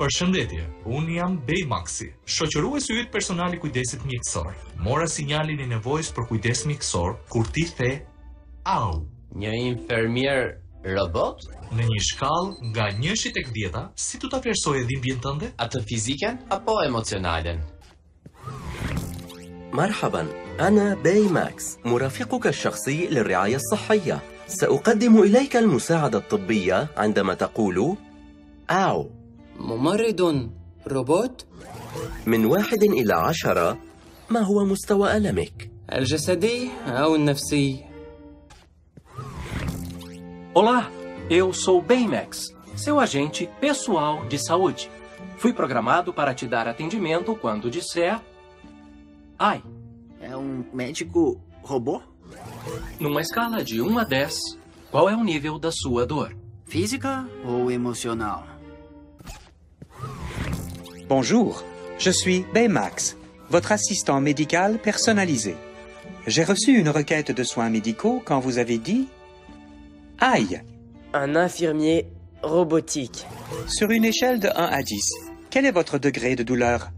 Përshëndetje, unë jam Baymaxi, shoqëruesi yt personal I kujdesit mjekësor. Mora sinjalin e nevojës për kujdes mjekësor kur ti the au. Një infermier robot? Në një shkallë nga 1 tek 10, si do ta vlerësoje dhimbjen tënde? Atë fiziken apo emocionalen? مرحبا أنا بايماكس مرافقك الشخصي للرعاية الصحية سأقدم إليك المساعدة الطبية عندما تقول أو ممرض روبوت من 1 إلى 10 ما هو مستوى ألمك؟ الجسدي أو النفسي؟ Olá, eu sou Baymax, seu agente pessoal de saúde. Fui programado para te dar atendimento quando disser Ai. É médico robô? Numa escala de 1 a 10, qual é o nível da sua dor? Física ou emocional? Bonjour, je suis Baymax, votre assistant médical personnalisé. J'ai reçu une requête de soins médicaux quand vous avez dit Aïe. Un infirmier robotique. Sur une échelle de 1 à 10, quel est votre degré de douleur?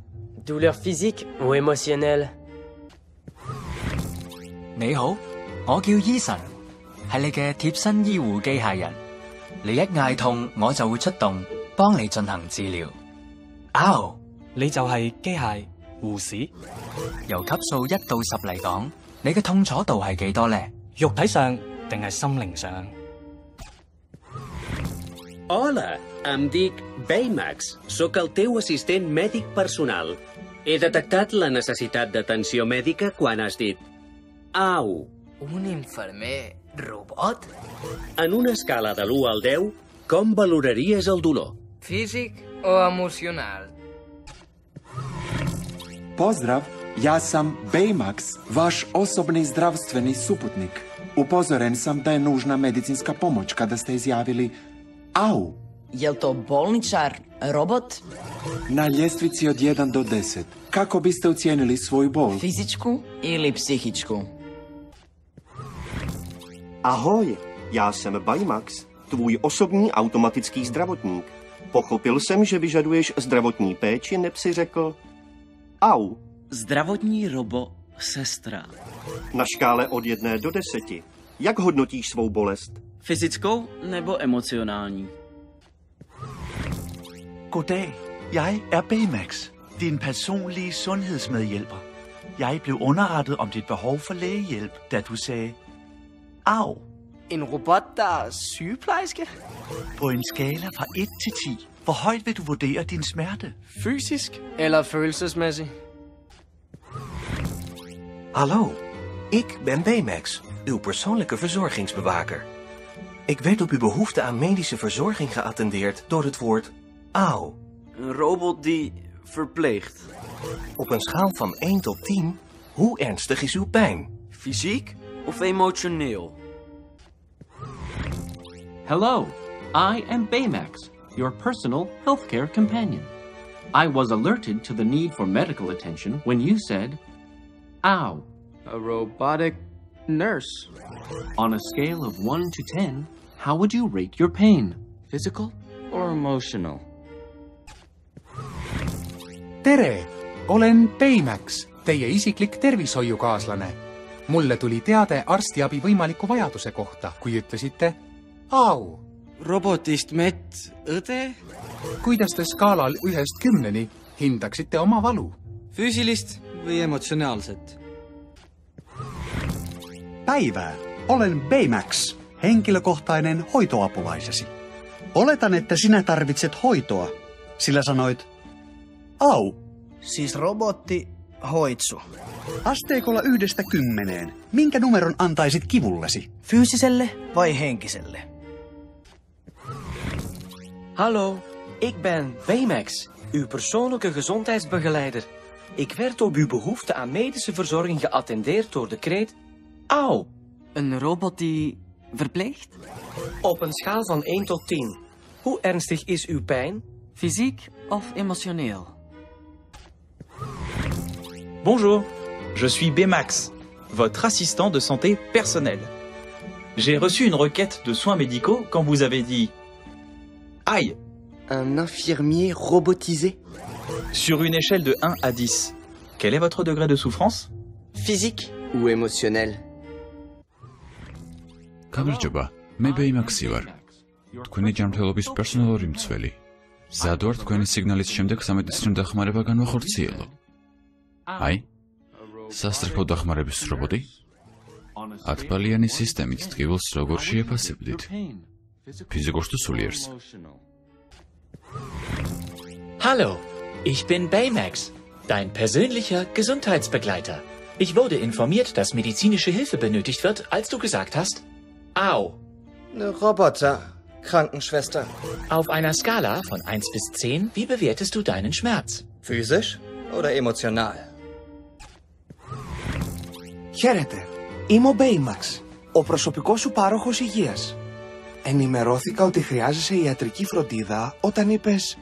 Douleur physique ou émotionnelle? Hola, em dic Baymax. Sóc el teu assistent mèdic personal. He detectat la necessitat d'atenció mèdica quan has dit Au. Un infermer robot? En una escala de l'1 al 10, com valoraries el dolor? Físic o emocional? Pozdrav, ja sam Baymax, vaš osobni zdravstveni suputnik. Upozoren sam da je nužna medicinska pomoć kada ste izjavili Au. Jel to bolničar robot? Na ljestvici od 1 do 10, kako biste ocijenili svoju bol? Fizičku ili psihičku? Ahoj, já jsem Baymax, tvůj osobní automatický zdravotník. Pochopil jsem, že vyžaduješ zdravotní péči, neb si řekl Au. Zdravotní robo, sestra. Na škále od 1 do 10, jak hodnotíš svou bolest? Fyzickou nebo emocionální? Goddag, jeg Baymax, din personlige sundhedsmedhjælper. Jeg blev underrettet om dit behov for lægehjælp, da du sagde Au. En robot, der sygeplejerske? På en skala fra 1 til 10, hvor højt vil du vurdere din smerte? Fysisk eller følelsesmæssigt? Hallo, ik ben Baymax, uw persoonlijke verzorgingsbewaker. Ik werd op uw behoefte aan medische verzorging geattendeerd door het woord Au. Een robot die verpleegt. Op een schaal van 1 tot 10, hoe ernstig is uw pijn? Fysiek of emotioneel? Hello, I am Baymax, your personal healthcare companion. I was alerted to the need for medical attention when you said Ow. A robotic nurse. On a scale of 1 to 10, how would you rate your pain? Physical or emotional? Tere! Olen Baymax, teie isiklik tervishoiukaaslane. Mulle tuli teade arstiabi võimaliku vajaduse kohta, kui ütlesite Au. Robotist medõde? Kuidas te skaalal 1-10 hindaksite oma valu? Füüsilist või emotsionaalset? Päivää! Olen Baymax, henkilökohtainen hoitoapulaisesi. Oletan, että sinä tarvitset hoitoa, sillä sanoit Au. Siis robotti hoitsu. Asteikolla 1-10, minkä numeron antaisit kivullesi? Fyysiselle vai henkiselle? Hallo, ik ben Baymax, uw persoonlijke gezondheidsbegeleider. Ik werd op uw behoefte aan medische verzorging geattendeerd door de kreet Au. Een robot die verpleegt? Op een schaal van 1 tot 10, hoe ernstig is uw pijn? Fysiek of emotioneel? Bonjour, je suis Baymax, votre assistant de santé personnelle. J'ai reçu une requête de soins médicaux quand vous avez dit Aïe. Un infirmier robotisé? Sur une échelle de 1 à 10, quel est votre degré de souffrance? Physique ou émotionnel? გამარჯობა, მე Baymax-ი ვარ. Თქვენი ჯანმრთელობის პერსონალური მცველი. მზად ვარ თქვენი სიგნალის შემდეგ სამედიცინო დახმარება განვახორციელო. Აი, სასწრაფო დახმარების რობოტი? 10-ბალიანი სისტემით ტკივილს როგორ შეაფასებდით? ფიზიკურს თუ სულიერს? Hallo, ich bin Baymax, dein persönlicher Gesundheitsbegleiter. Ich wurde informiert, dass medizinische Hilfe benötigt wird, als du gesagt hast, Au. Roboter, Krankenschwester. Auf einer Skala von 1 bis 10, wie bewertest du deinen Schmerz? Physisch oder emotional? Χαίρετε, είμαι ο Baymax, ο προσωπικός σου πάροχος υγείας. Ενημερώθηκα ότι χρειάζεσαι ιατρική φροντίδα όταν είπες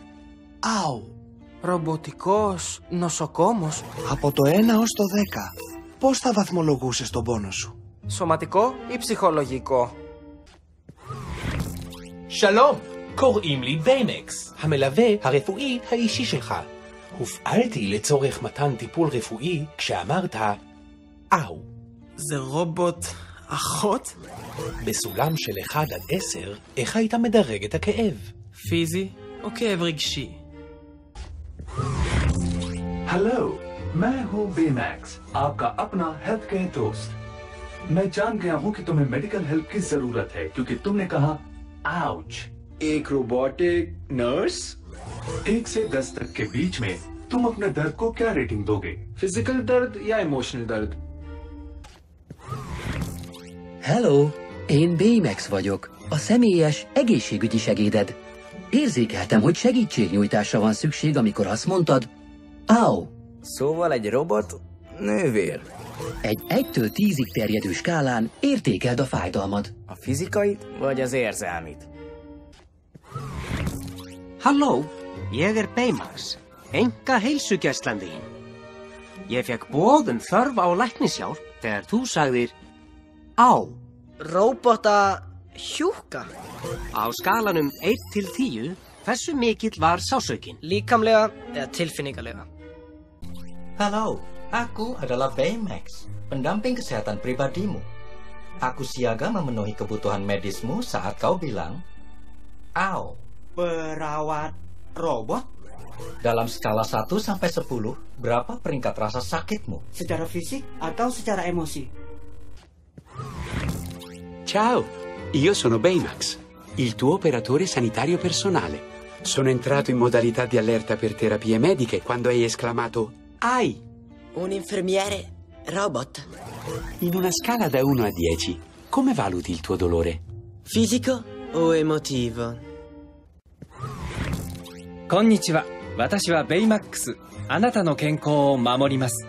«Αου». Ρομποτικός νοσοκόμος. Από το 1 ως το 10, πώς θα βαθμολογούσες τον πόνο σου? Σωματικό ή ψυχολογικό? Shalom, קוראים לי Baymax, המלווה הרפואי האישי שלך. הופעלתי לצורך מתן טיפול רפואי כשאמרת «Αου». זה רובוט... אחות? בסולם של 1 עד 10, איך היית מדרג את הכאב? פיזי או כאב רגשי? Hello, मैं हूँ Baymax, आपका अपना health care दोस्त. मैं जान गया हूँ कि तुम्हें मेडिकल हेल्प की जरूरत है क्योंकि तुमने कहा आउच. एक रोबोटिक नर्स? 1 से 10 तक के बीच में तुम अपने दर्द को क्या रेटिंग दोगे? फिजिकल दर्द या इमोशनल दर्द? Hello, én Baymax vagyok, a személyes egészségügyi segéded. Érzékeltem, hogy segítségnyújtásra van szükség, amikor azt mondtad, Au! Szóval egy robot nővér. Egy 1-től 10-ig terjedő skálán értékeld a fájdalmad. A fizikait vagy az érzelmit? Hello, ég Baymax, enga heilsugestlandén. Ég fekk boðun þörf á læknisjálp, þegar þú sagðir, Á. Róbota hjúka. Á skalanum 1 til 10, hversu mikill var sásaukinn? Líkamlega eða tilfinningalega? Halo, aku adalah Baymax, pendamping kesehatan pribadimu. Aku siaga memenuhi kebutuhan medismu saat kau bilang, Au, perawat robot. Dalam skala 1 sampai 10, berapa peringkat rasa sakitmu? Secara fisik atau secara emosi? Ciao, io sono Baymax, il tuo operatore sanitario personale. Sono entrato in modalità di allerta per terapie mediche quando hai esclamato Ai! Un infermiere robot. In una scala da 1 a 10, come valuti il tuo dolore? Fisico o emotivo? Konnichiwa, watashi wa Baymax. Anata no kenkou o mamorimasu.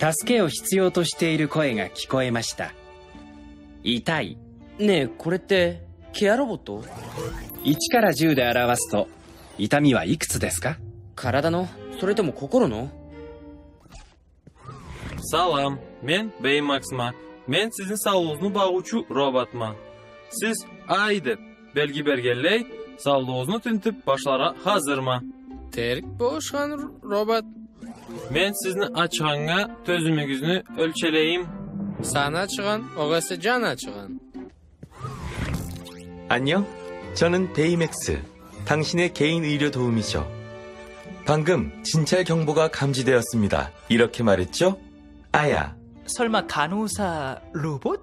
Tasuke o hitsuyou to shiteiru koe ga kikoemashita. 痛い。ねえ、これってケアロボット？1から10で表すと痛みはいくつですか？体のそれとも心の？Salam, men Baymax'man. Men sizin sağlığınızı bağucu robotman. Siz aydı belgi belgeley sağlığınızı tintip başlara hazırma. Terk boşan robot. Men sizin açığına tözümüzünü ölçeleyim. Sana çıkan, orası cana çıkan. 안녕, 저는 베이맥스, 당신의 개인 의료 도우미죠. 방금 진찰 경보가 감지되었습니다. 이렇게 말했죠? 아야. 설마 간호사 로봇?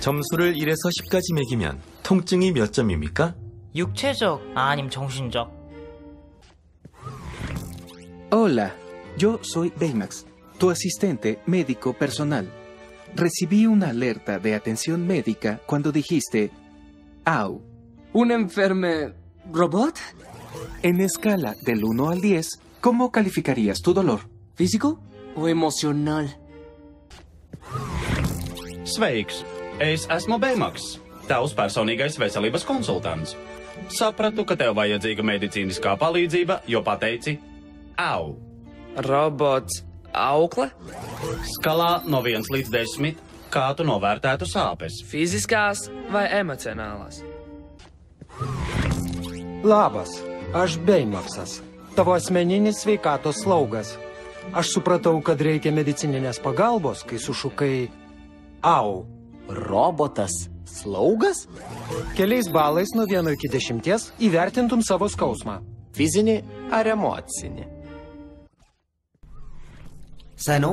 점수를 1에서 10까지 매기면 통증이 몇 점입니까? 육체적, 아님 정신적. Hola, yo soy Baymax, tu asistente médico personal. Recibí una alerta de atención médica cuando dijiste Au. ¿Un enferme robot? En escala del 1 al 10, ¿cómo calificarías tu dolor? ¿Físico o emocional? Sveiks, es esmu Baymax, tavs personīgais veselības konsultants. Sapratu, ka tev vajadzīga medicīniskā palīdzība, jo pateici Au. Robots Aukle? Skalā no 1 līdz 10, kā tu novērtētu sāpes? Fiziskās vai emocionālās? Labas, Aš Baymaxas, tavo asmeninis sveikatos slaugas. Aš supratau, kad reikia medicininės pagalbos, kai sušukai au. Robotas slaugas? Keliais balais nuo 1 iki 10 įvertintum savo skausmą. Fizinį ar emocinį? Seno,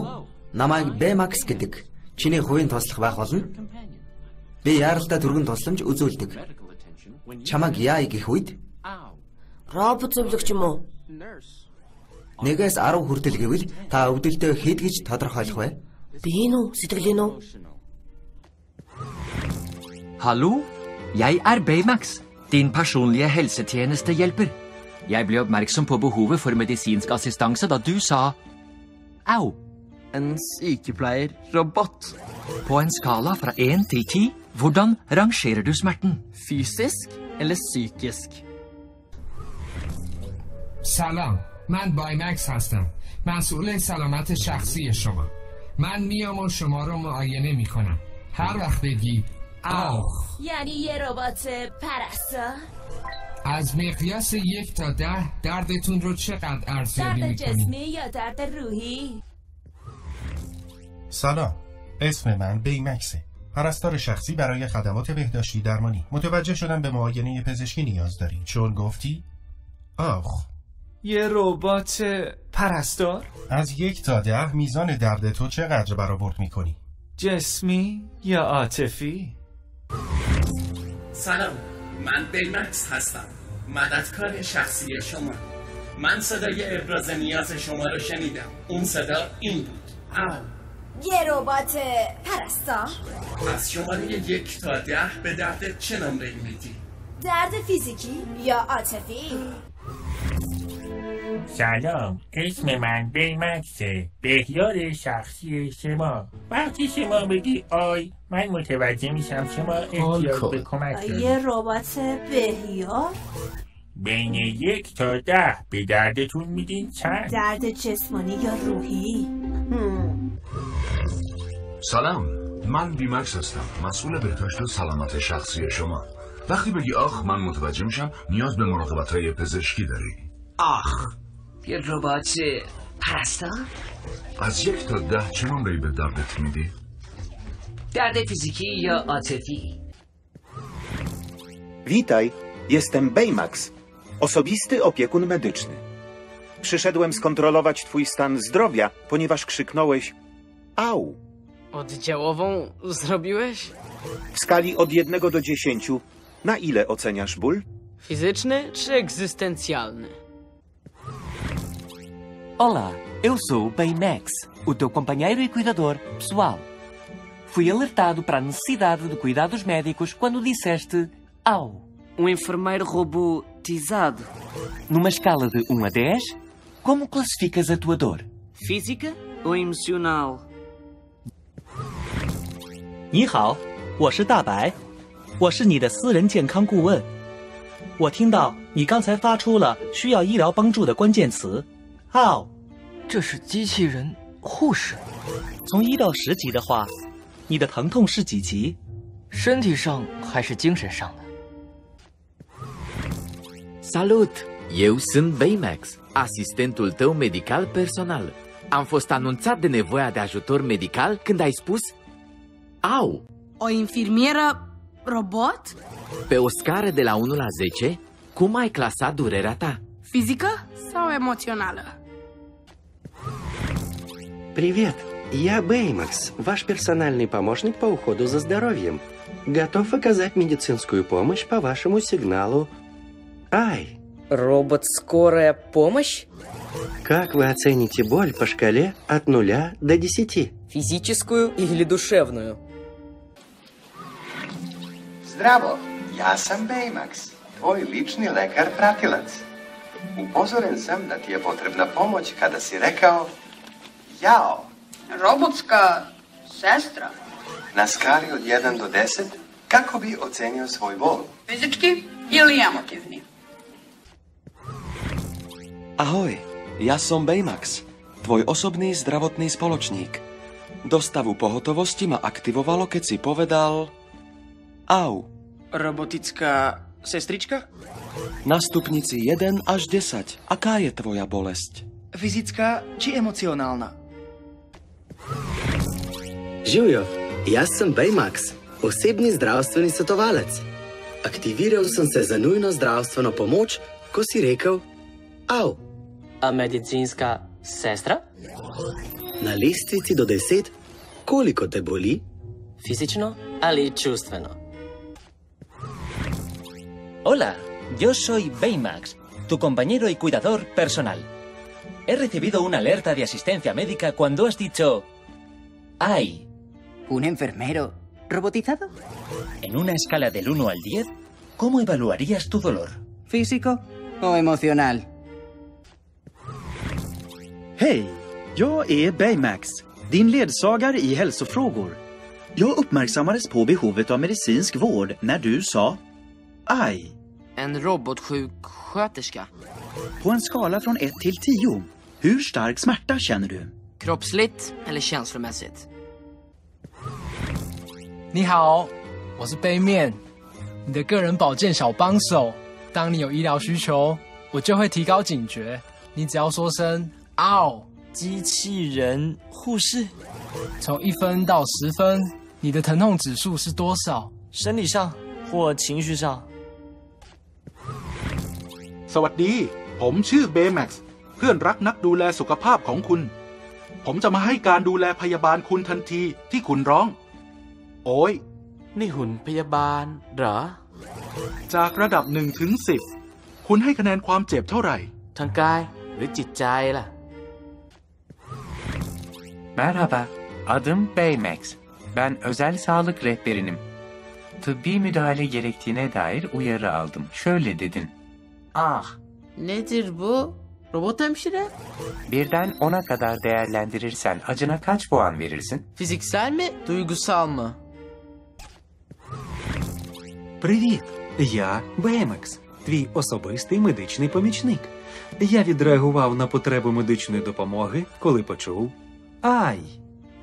namag Baymax gedik. Чиний хувийн туслах байх болно. Би яралтай түргэн тусламж үзүүлдэг. Чамаг яа гэх үед? Робот зөвлөгч юм уу? Нэгээс 10 хүртэл гэвэл та өвдөлтөө хэд гэж тодорхойлох вэ? Би нү сэтгэлийн үү? Hallo, jeg Baymax, din personlige helsetjenestehjelper. Jeg ble oppmerksom på behovet for medisinsk assistanse da du sa au. En sykepleierrobot. På en skala fra 1 til 10, hvordan rangerer du smerten? Fysisk eller psykisk? Salam, man Baymax hastam. Mas'ul salamat shakhsi shoma. Man miyam va shoma ro muayene mikonam. Har vaqt begi au. Yani ye robot parasa. از مقیاس 1 تا 10 دردتون رو چقدر ارزیابی می‌کنید؟ درد جسمی یا درد روحی؟ سلام، اسم من Baymaxه. پرستار شخصی برای خدمات بهداشتی درمانی. متوجه شدم به معاینه پزشکی نیاز داری. چون گفتی؟ آخ. یه ربات پرستار؟ از 1 تا 10 میزان درد تو چقدر برآورد می‌کنی؟ جسمی یا عاطفی؟ سلام، من Baymax هستم. مددکار شخصی شما. من صدای ابراز نیاز شما رو شنیدم. اون صدا این بود. آو. یه ربات پرستار. از شماره 1 تا 10 به درد چه نمره میدی؟ درد فیزیکی یا عاطفی؟ سلام، اسم من Baymaxه. بهیار شخصی شما. وقتی شما بگی آی، من متوجه میشم شما احتیاج به کمک دارید. یه ربات بهیار؟ بین 1 تا 10 به دردتون میدین چند؟ درد جسمانی یا روحی؟ سلام، من Baymax هستم. مسئول بهداشت و سلامت شخصی شما. وقتی بگی آخ، من متوجه میشم نیاز به مراقبت‌های پزشکی داری. آخ، یه ربات پرستار؟ از 1 تا 10 چه نمره‌ای به دردت میدی؟ درد فیزیکی یا عاطفی؟ Witaj, jestem Baymax, osobisty opiekun medyczny. Przyszedłem skontrolować twój stan zdrowia, ponieważ krzyknąłeś au. Oddziałową zrobiłeś? W skali od 1 do 10, na ile oceniasz ból? Fizyczny czy egzystencjalny? Olá, eu sou Baymax, o teu companheiro e cuidador pessoal. Fui alertado para a necessidade de cuidados médicos quando disseste au. Enfermeiro robotizado. Numa escala de 1 a 10, como classificas a tua dor? Física ou emocional? 你好, 我是大白, 我是你的私人健康顾问。 我听到你刚才发出了需要医疗帮助的关键词 How? 这是机器人护士。 从 1 到 10 级的话, 你的疼痛是几级? 身体上还是精神上的? Salut! Eu sunt Baymax, asistentul tău medical personal. Am fost anunțat de nevoia de ajutor medical când ai spus au. O infirmieră robot? Pe o scară de la 1 la 10, cum ai clasat durerea ta? Fizică sau emoțională? Привет, я Baymax, ваш персональный помощник по уходу за здоровьем. Готов оказать медицинскую помощь по вашему сигналу ай. Робот скорая помощь? Как вы оцените боль по шкале от 0 до 10? Физическую или душевную? Zdravo, ja sam Baymax, tvoj lični lekar pratilac. Upozoren sam da ti je potrebna pomoć kada si rekao jao. Robotska sestra. Na skali od 1 do 10, kako bi ocenio svoj bol? Fizički ili emotivni? Ahoj, ja som Baymax, tvoj osobný zdravotný spoločník. Do stavu pohotovosti ma aktivovalo, keď si povedal au. Robotická sestrička? Na stupnici 1 až 10, aká je tvoja bolesť? Fyzická či emocionálna? Živjo, jaz sem Baymax, osebni zdravstveni svetovalec. Aktiviral sem se za nujno zdravstveno pomoč, ko si rekel au. A medicinska sestra? Na lestvici do 10, koliko te boli? Fizično ali čustveno? Hola, yo soy Baymax, tu compañero y cuidador personal. He recibido una alerta de asistencia médica cuando has dicho ¡ay! ¿Un enfermero robotizado? En una escala del 1 al 10, ¿cómo evaluarías tu dolor? ¿Físico o emocional? Hej, jag är Baymax, din ledsagare i hälsofrågor. Jag uppmärksammades på behovet av medicinsk vård när du sa aj. En robotsjuksköterska. På en skala från 1 till 10, hur stark smärta känner du? Kroppsligt eller känslomässigt? Ni hao, jag är Baymax. Ni de personliga sjukvårdsbiträde. När ni har sjukvårdsbehov, jag kommer att höja vaksamheten. Ni bara säger au. 机器人护士，从1分到10分，你的疼痛指数是多少？生理上或情绪上。สวัสดีผมชื่อเบย์แม็กซ์เพื่อนรักนักดูแลสุขภาพของคุณผมจะมาให้การดูแลพยาบาลคุณทันทีที่คุณร้องโอ้ยนี่หุ่นพยาบาลเหรอจากระดับ1 ถึง 10คุณให้คะแนนความเจ็บเท่าไหร่ทางกายหรือจิตใจล่ะMerhaba, adım Baymax. Ben özel sağlık rehberinim. Tıbbi müdahale gerektiğine dair uyarı aldım. Şöyle dedin. Ah, nedir bu? Robot hemşire? 1'den 10'a kadar değerlendirirsen acına kaç puan verirsin? Fiziksel mi, duygusal mı? Привіт, я Baymax, твій особистий медичний помічник. Я відреагував на потребу медичної допомоги, коли почув Ай!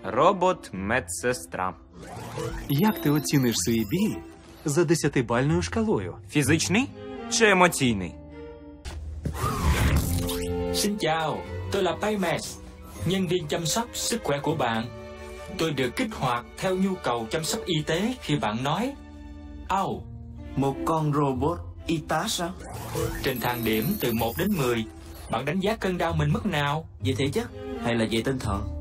Робот-медсестра. Як ти оціниш свій біль за 10-бальною шкалою? Фізичний чи емоційний? Xin chào, tôi là Baymax, nhân viên chăm sóc sức khỏe của bạn. Tôi được kích hoạt theo nhu cầu chăm sóc y tế khi bạn nói Au! Một con robot y tá sao? Trên thang điểm từ 1 đến 10, bạn đánh giá cơn đau mình mức nào? Về thể chất hay là về tinh thần?